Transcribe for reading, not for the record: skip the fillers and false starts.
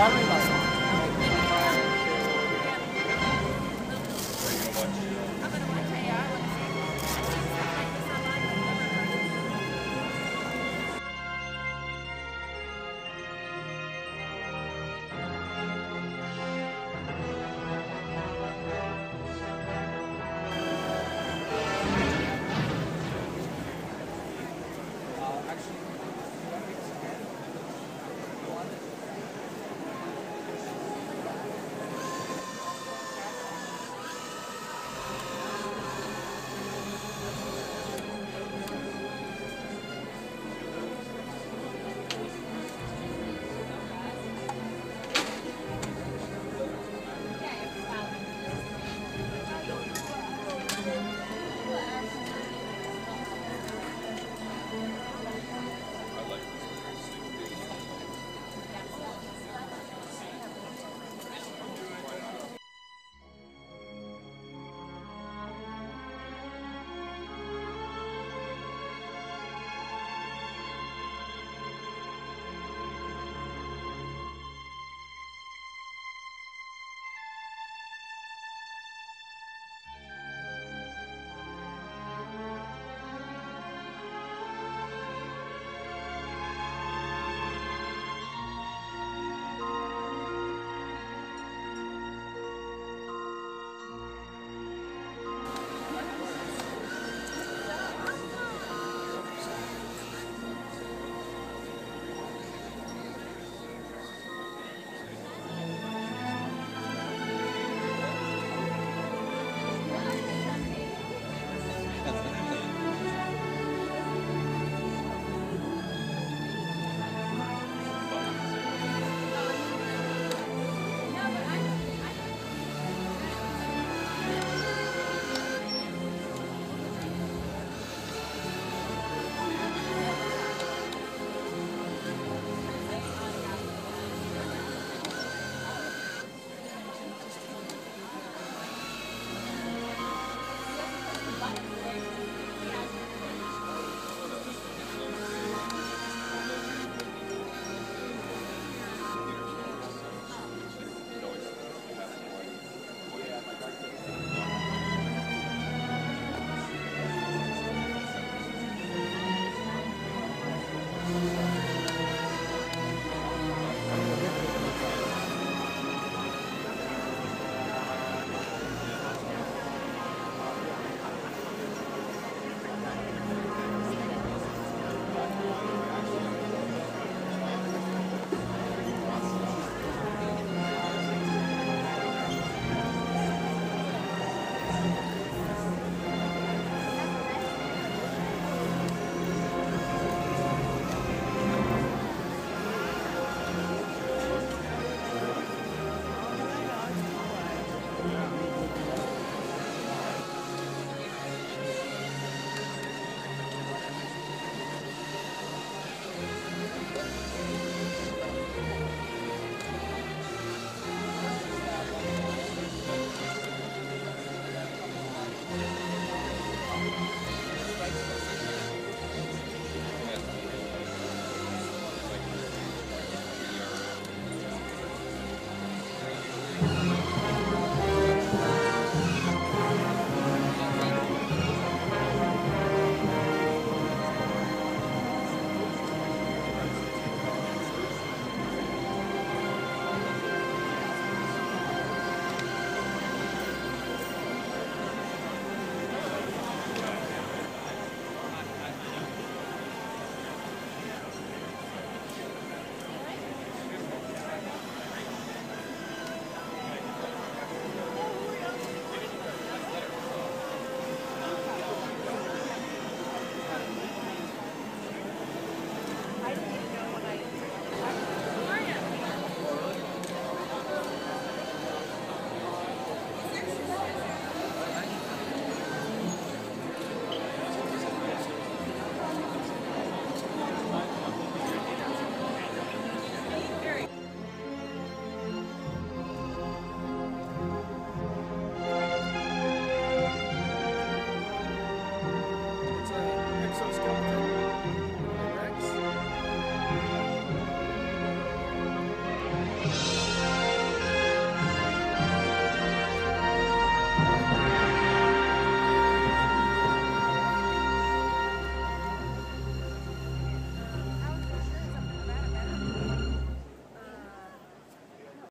everybody.